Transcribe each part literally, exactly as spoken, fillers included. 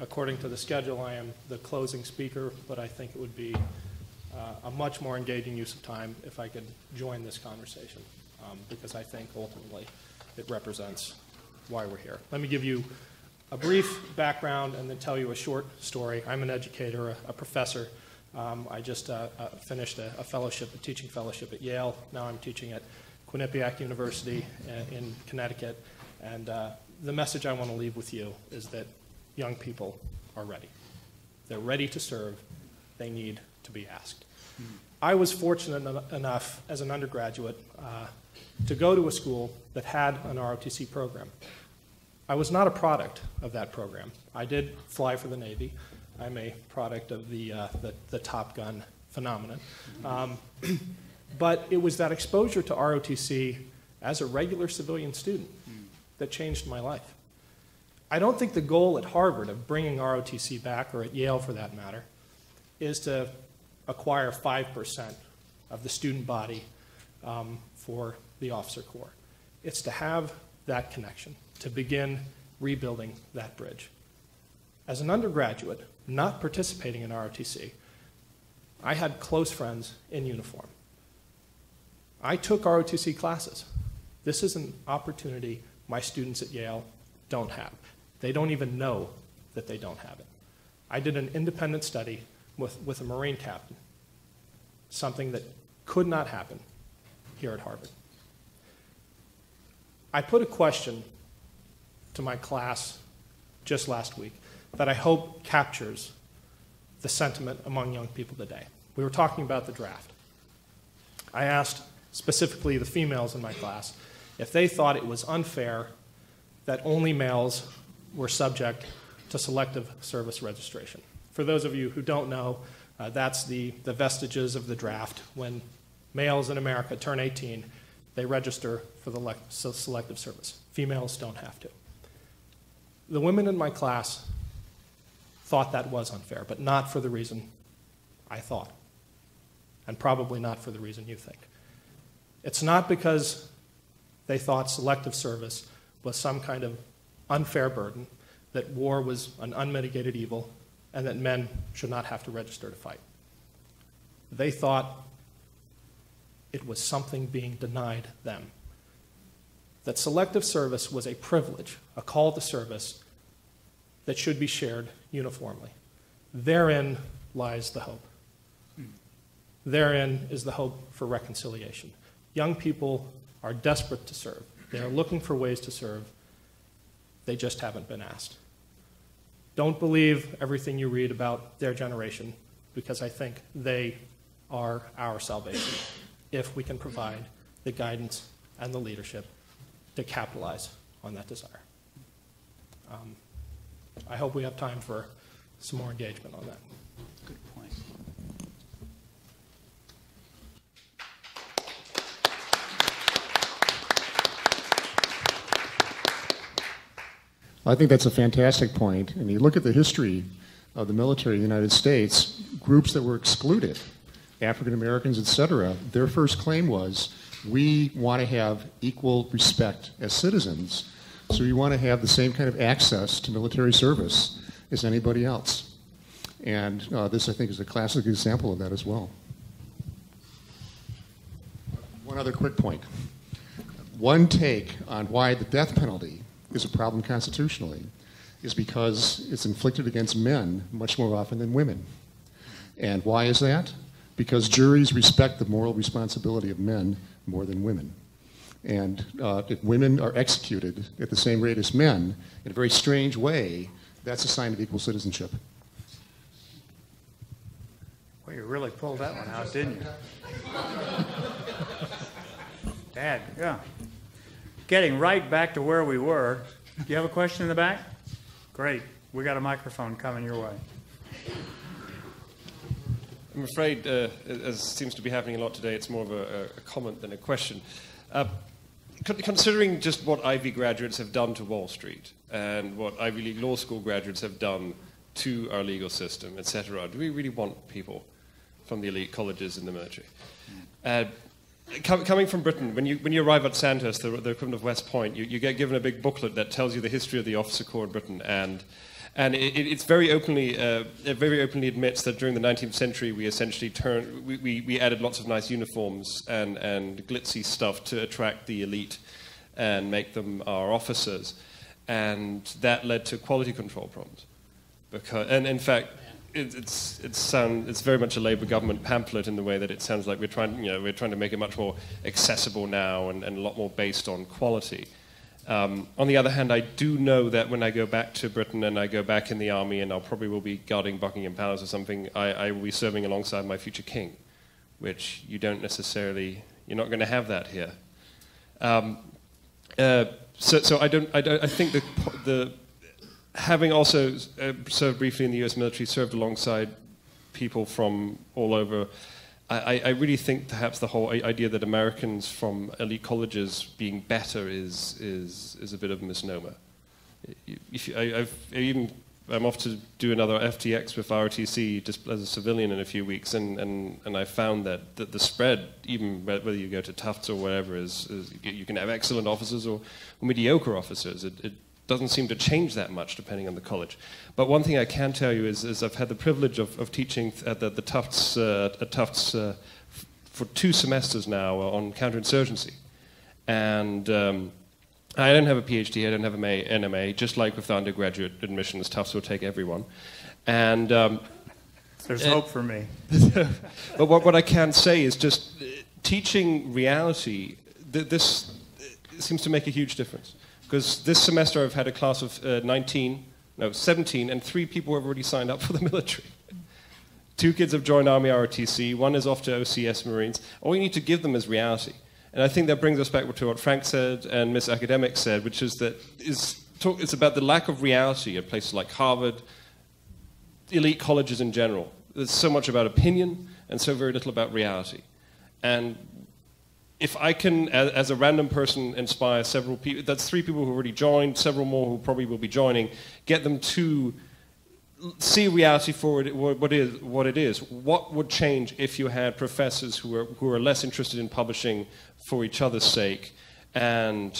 according to the schedule, I am the closing speaker, but I think it would be uh, a much more engaging use of time if I could join this conversation, um, because I think ultimately it represents why we're here. Let me give you a brief background and then tell you a short story. I'm an educator, a, a professor. Um, I just uh, uh, finished a, a fellowship, a teaching fellowship at Yale. Now I'm teaching at Quinnipiac University in Connecticut. And uh, the message I want to leave with you is that young people are ready. They're ready to serve. They need to be asked. Mm-hmm. I was fortunate en enough as an undergraduate uh, to go to a school that had an R O T C program. I was not a product of that program. I did fly for the Navy. I'm a product of the, uh, the, the Top Gun phenomenon. Um, but it was that exposure to R O T C as a regular civilian student that changed my life. I don't think the goal at Harvard of bringing R O T C back, or at Yale for that matter, is to acquire five percent of the student body um, for the officer corps. It's to have that connection, to begin rebuilding that bridge. As an undergraduate, not participating in R O T C, I had close friends in uniform. I took R O T C classes. This is an opportunity my students at Yale don't have. They don't even know that they don't have it. I did an independent study with, with a Marine captain, something that could not happen here at Harvard. I put a question to my class just last week that I hope captures the sentiment among young people today. We were talking about the draft. I asked specifically the females in my class if they thought it was unfair that only males were subject to selective service registration. For those of you who don't know, uh, that's the, the vestiges of the draft. When males in America turn eighteen, they register for the selective service. Females don't have to. The women in my class thought that was unfair, but not for the reason I thought, and probably not for the reason you think. It's not because they thought selective service was some kind of unfair burden, that war was an unmitigated evil, and that men should not have to register to fight. They thought it was something being denied them, that selective service was a privilege, a call to service that should be shared uniformly. Therein lies the hope. Therein is the hope for reconciliation. Young people are desperate to serve. They are looking for ways to serve. They just haven't been asked. Don't believe everything you read about their generation, because I think they are our salvation if we can provide the guidance and the leadership to capitalize on that desire. Um, I hope we have time for some more engagement on that. Good point. I think that's a fantastic point. And you look at the history of the military in the United States, groups that were excluded, African Americans, et cetera, their first claim was, we want to have equal respect as citizens, so we want to have the same kind of access to military service as anybody else. And uh, this, I think, is a classic example of that as well. One other quick point. One take on why the death penalty is a problem constitutionally is because it's inflicted against men much more often than women. And why is that? Because juries respect the moral responsibility of men more than women. And uh, if women are executed at the same rate as men, in a very strange way, that's a sign of equal citizenship. Well, you really pulled that one out, didn't you? Dad, yeah. Getting right back to where we were. Do you have a question in the back? Great. We got a microphone coming your way. I'm afraid, uh, as seems to be happening a lot today, it's more of a, a comment than a question. Uh, considering just what Ivy graduates have done to Wall Street and what Ivy League law school graduates have done to our legal system, et cetera, do we really want people from the elite colleges in the military? Uh, com coming from Britain, when you, when you arrive at Sandhurst, the, the equivalent of West Point, you, you get given a big booklet that tells you the history of the officer corps in Britain, and And it, it's very openly, uh, very openly admits that during the nineteenth century, we essentially turned, we, we, we added lots of nice uniforms and, and glitzy stuff to attract the elite and make them our officers. And that led to quality control problems. Because, and in fact, it, it's it's sound it's very much a Labour government pamphlet in the way that it sounds like we're trying, you know, we're trying to make it much more accessible now and, and a lot more based on quality. Um, on the other hand, I do know that when I go back to Britain and I go back in the army, and I'll probably will be guarding Buckingham Palace or something, I, I will be serving alongside my future king, which you don't necessarily, you're not going to have that here. Um, uh, so, so I don't, I don't, I think the the having also uh, served briefly in the U S military, served alongside people from all over, I, I really think perhaps the whole idea that Americans from elite colleges being better is is, is a bit of a misnomer. If you, I, I've even, I'm off to do another F T X with R O T C just as a civilian in a few weeks, and, and, and I found that, that the spread, even whether you go to Tufts or whatever, is, is you can have excellent officers or, or mediocre officers. It, it, doesn't seem to change that much depending on the college. But one thing I can tell you is, is I've had the privilege of, of teaching at the, the Tufts, uh, at Tufts uh, f for two semesters now on counterinsurgency. And um, I don't have a PhD, I don't have an M A, just like with the undergraduate admissions, Tufts will take everyone. And um, there's uh, hope for me. But what, what I can say is just uh, teaching reality, th this uh, seems to make a huge difference. Because this semester I've had a class of uh, nineteen, no, seventeen, and three people have already signed up for the military. Two kids have joined Army R O T C, one is off to O C S Marines. All you need to give them is reality. And I think that brings us back to what Frank said and Miss Academic said, which is that it's, talk, it's about the lack of reality at places like Harvard, elite colleges in general. There's so much about opinion and so very little about reality. And if I can, as a random person, inspire several people, that's three people who already joined, several more who probably will be joining, get them to see reality for what it is. What would change if you had professors who are, who are less interested in publishing for each other's sake? And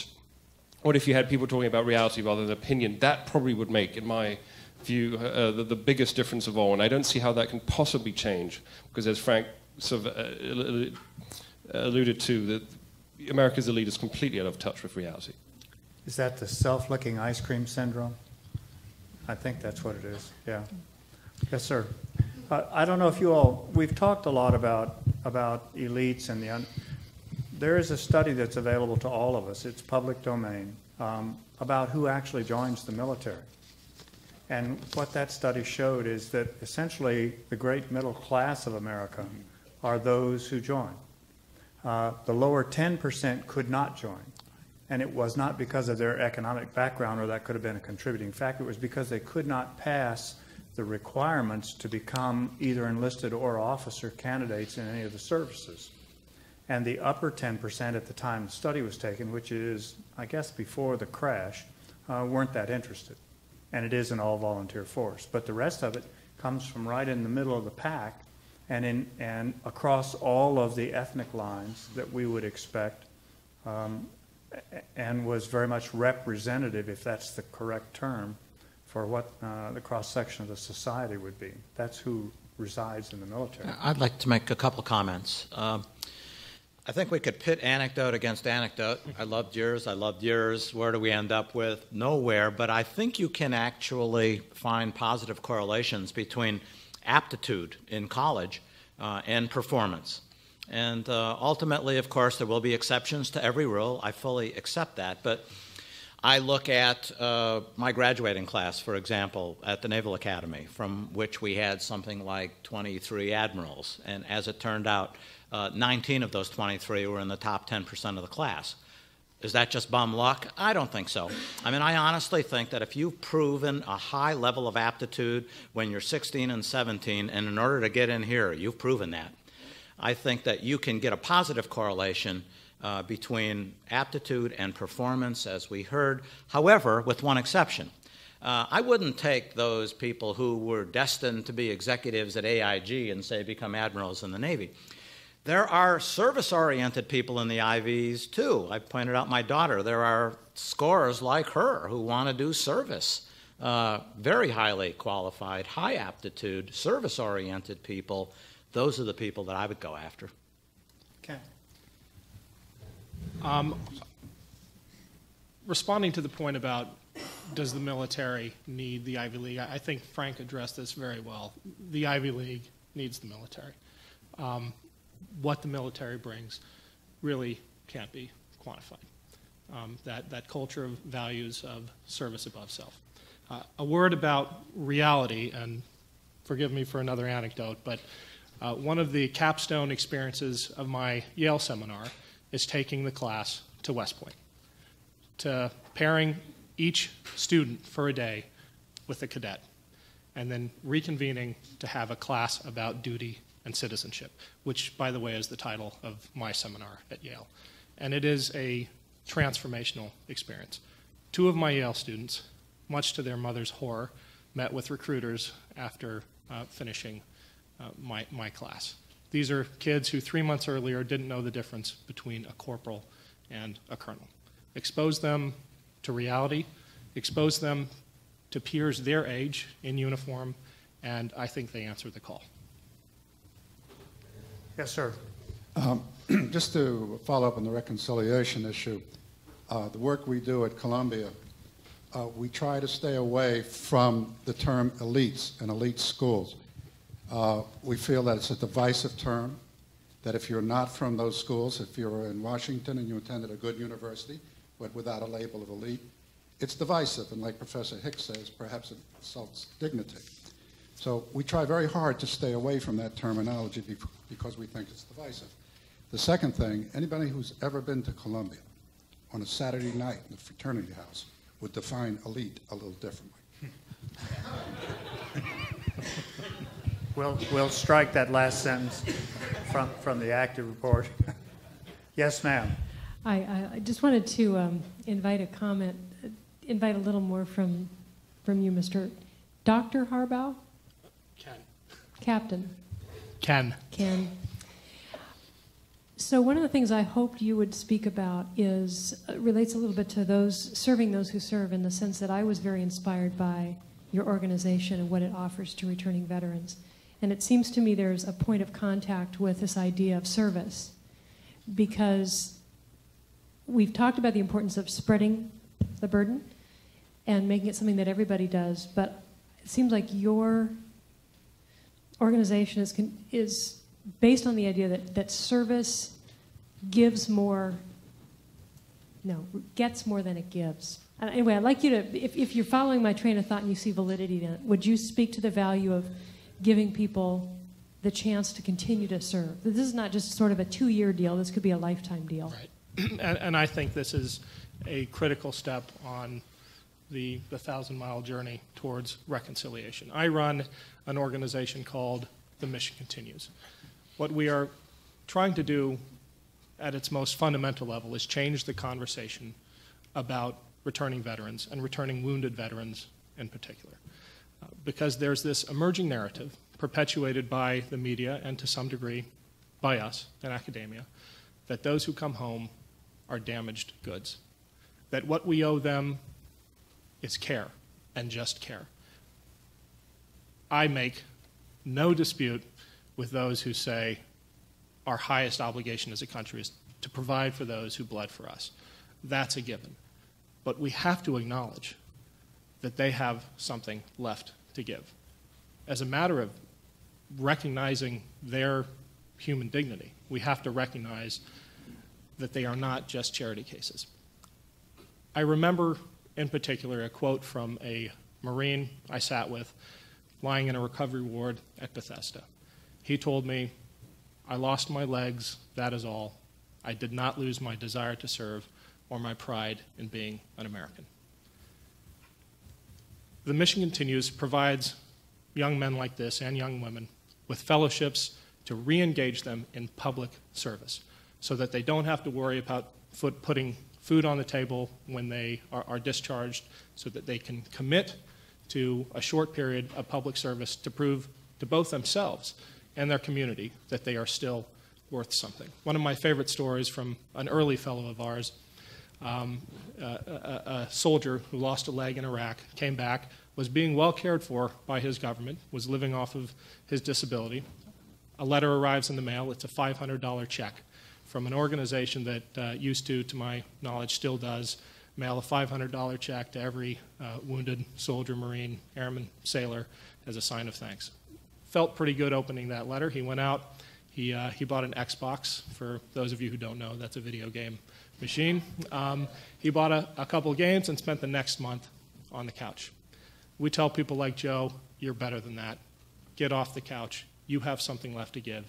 what if you had people talking about reality rather than opinion? That probably would make, in my view, uh, the, the biggest difference of all. And I don't see how that can possibly change, because as Frank sort of... Uh, alluded to, that America's elite is completely out of touch with reality. Is that the self-licking ice cream syndrome? I think that's what it is, yeah. Yes, sir. Uh, I don't know if you all, we've talked a lot about, about elites and the, un there is a study that's available to all of us, it's public domain, um, about who actually joins the military. And what that study showed is that essentially the great middle class of America are those who join. Uh, the lower ten percent could not join, and it was not because of their economic background, or that could have been a contributing factor. It was because they could not pass the requirements to become either enlisted or officer candidates in any of the services. And the upper ten percent at the time the study was taken, which is, I guess, before the crash, uh, weren't that interested. And it is an all-volunteer force. But the rest of it comes from right in the middle of the pack, And, in, and across all of the ethnic lines that we would expect, um, and was very much representative, if that's the correct term, for what uh, the cross-section of the society would be. That's who resides in the military. I'd like to make a couple comments. Um, I think we could pit anecdote against anecdote. I loved yours, I loved yours. Where do we end up with? Nowhere. But I think you can actually find positive correlations between aptitude in college uh, and performance. And uh, ultimately, of course, there will be exceptions to every rule. I fully accept that. But I look at uh, my graduating class, for example, at the Naval Academy, from which we had something like twenty-three admirals. And as it turned out, uh, nineteen of those twenty-three were in the top ten percent of the class. Is that just bum luck? I don't think so. I mean, I honestly think that if you've proven a high level of aptitude when you're sixteen and seventeen, and in order to get in here, you've proven that, I think that you can get a positive correlation uh, between aptitude and performance, as we heard. However, with one exception. Uh, I wouldn't take those people who were destined to be executives at A I G and, say, become admirals in the Navy. There are service-oriented people in the I Vs, too. I pointed out my daughter. There are scores like her who want to do service. uh, very highly qualified, high aptitude, service-oriented people. Those are the people that I would go after. Okay. Um, responding to the point about does the military need the Ivy League, I think Frank addressed this very well. The Ivy League needs the military. Um, what the military brings really can't be quantified. Um, that, that culture of values of service above self. Uh, a word about reality, and forgive me for another anecdote, but uh, one of the capstone experiences of my Yale seminar is taking the class to West Point, to pairing each student for a day with a cadet, and then reconvening to have a class about duty and citizenship, which, by the way, is the title of my seminar at Yale. And it is a transformational experience. Two of my Yale students, much to their mother's horror, met with recruiters after uh, finishing uh, my, my class. These are kids who three months earlier didn't know the difference between a corporal and a colonel. Expose them to reality, expose them to peers their age in uniform, and I think they answered the call. Yes, sir. Um, just to follow up on the reconciliation issue, uh, the work we do at Columbia, uh, we try to stay away from the term elites and elite schools. Uh, we feel that it's a divisive term, that if you're not from those schools, if you're in Washington and you attended a good university, but without a label of elite, it's divisive, and like Professor Hicks says, perhaps it insults dignity. So we try very hard to stay away from that terminology because we think it's divisive. The second thing, anybody who's ever been to Columbia on a Saturday night in the fraternity house would define elite a little differently. We'll, we'll strike that last sentence from, from the active report. Yes, ma'am. I, I just wanted to um, invite a comment, invite a little more from, from you, Mister Doctor Harbaugh? Ken. Captain. Ken. Ken. So one of the things I hoped you would speak about is, uh, relates a little bit to those, serving those who serve, in the sense that I was very inspired by your organization and what it offers to returning veterans. And it seems to me there's a point of contact with this idea of service, because we've talked about the importance of spreading the burden and making it something that everybody does, but it seems like your organization is, is based on the idea that, that service gives more, no, gets more than it gives. Anyway, I'd like you to, if, if you're following my train of thought and you see validity in it, would you speak to the value of giving people the chance to continue to serve? This is not just sort of a two-year deal. This could be a lifetime deal. Right. And, and I think this is a critical step on the, the thousand-mile journey towards reconciliation. I run an organization called The Mission Continues. What we are trying to do at its most fundamental level is change the conversation about returning veterans and returning wounded veterans in particular. Uh, because there's this emerging narrative perpetuated by the media and to some degree by us in academia that those who come home are damaged goods, that what we owe them is care, and just care. I make no dispute with those who say our highest obligation as a country is to provide for those who bled for us. That's a given. But we have to acknowledge that they have something left to give. As a matter of recognizing their human dignity, we have to recognize that they are not just charity cases. I remember in particular a quote from a Marine I sat with lying in a recovery ward at Bethesda. He told me, "I lost my legs, that is all. I did not lose my desire to serve or my pride in being an American." The Mission Continues provides young men like this and young women with fellowships to re-engage them in public service, so that they don't have to worry about foot putting food on the table when they are, are discharged, so that they can commit to a short period of public service to prove to both themselves and their community that they are still worth something. One of my favorite stories from an early fellow of ours um, a, a, a soldier who lost a leg in Iraq, came back, was being well cared for by his government, was living off of his disability. A letter arrives in the mail. It's a five hundred dollar check from an organization that uh, used to, to my knowledge, still does, mail a five hundred dollar check to every uh, wounded soldier, Marine, airman, sailor as a sign of thanks. Felt pretty good opening that letter. He went out. He, uh, he bought an Xbox. For those of you who don't know, that's a video game machine. Um, he bought a, a couple games and spent the next month on the couch. We tell people like Joe, you're better than that. Get off the couch. You have something left to give.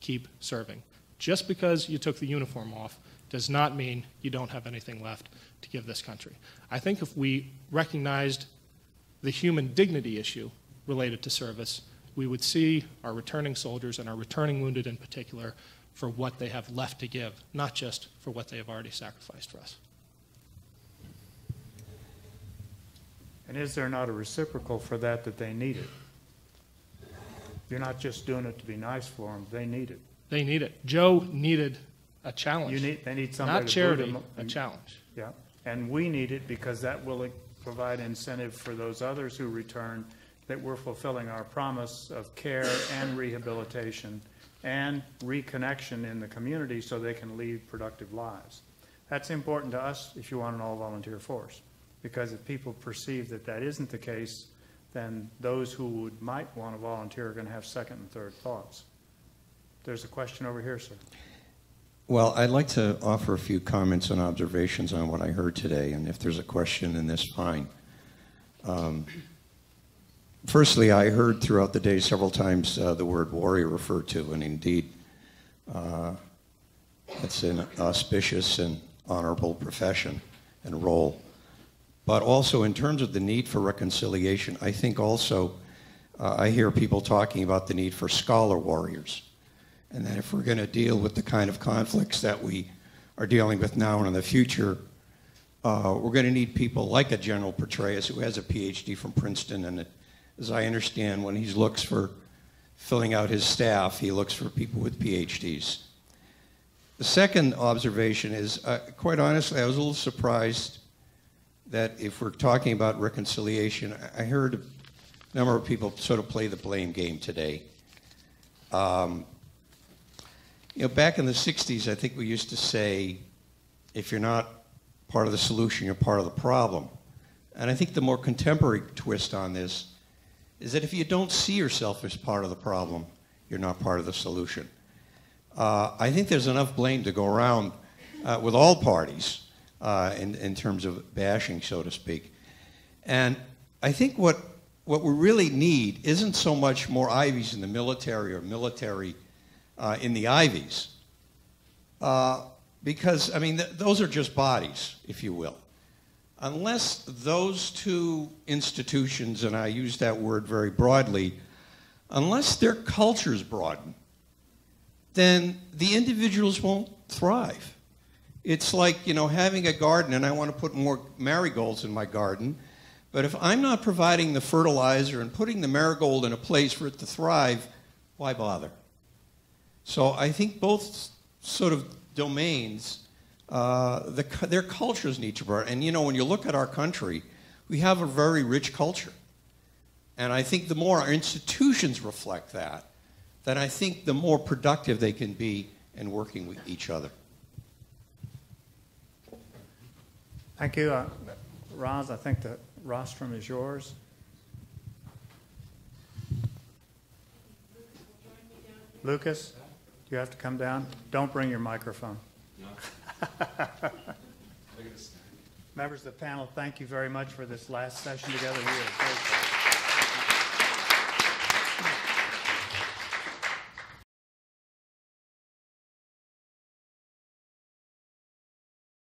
Keep serving. Just because you took the uniform off does not mean you don't have anything left to give this country. I think if we recognized the human dignity issue related to service, we would see our returning soldiers and our returning wounded in particular for what they have left to give, not just for what they have already sacrificed for us. And is there not a reciprocal for that, that they need it? You're not just doing it to be nice for them, they need it. They need it. Joe needed a challenge. You need, they need somebody not charity, to them and, a challenge. Yeah, and we need it because that will provide incentive for those others who return that we're fulfilling our promise of care and rehabilitation and reconnection in the community so they can lead productive lives. That's important to us if you want an all-volunteer force, because if people perceive that that isn't the case, then those who would, might want to volunteer are going to have second and third thoughts. There's a question over here, sir. Well, I'd like to offer a few comments and observations on what I heard today, and if there's a question in this, fine. Um, Firstly, I heard throughout the day several times uh, the word warrior referred to, and indeed, uh, it's an auspicious and honorable profession and role. But also, in terms of the need for reconciliation, I think also uh, I hear people talking about the need for scholar warriors, and that if we're going to deal with the kind of conflicts that we are dealing with now and in the future, uh, we're going to need people like a General Petraeus, who has a P H D from Princeton, and a, as I understand, when he looks for filling out his staff, he looks for people with P H Ds. The second observation is, uh, quite honestly, I was a little surprised that if we're talking about reconciliation, I heard a number of people sort of play the blame game today. Um, you know, back in the sixties, I think we used to say, if you're not part of the solution, you're part of the problem. And I think the more contemporary twist on this is that if you don't see yourself as part of the problem, you're not part of the solution. Uh, I think there's enough blame to go around uh, with all parties uh, in, in terms of bashing, so to speak. And I think what, what we really need isn't so much more Ivies in the military or military uh, in the Ivies. Uh, because, I mean, th those are just bodies, if you will. Unless those two institutions, and I use that word very broadly, unless their cultures broaden, then the individuals won't thrive. It's like, you know, having a garden and I want to put more marigolds in my garden, but if I'm not providing the fertilizer and putting the marigold in a place for it to thrive, why bother? So I think both sort of domains, Uh, the, their cultures need to burn. And you know, when you look at our country, we have a very rich culture. And I think the more our institutions reflect that, then I think the more productive they can be in working with each other. Thank you. Uh, Roz, I think the rostrum is yours. Lucas, do you have to come down? Don't bring your microphone. No. Members of the panel, thank you very much for this last session together here.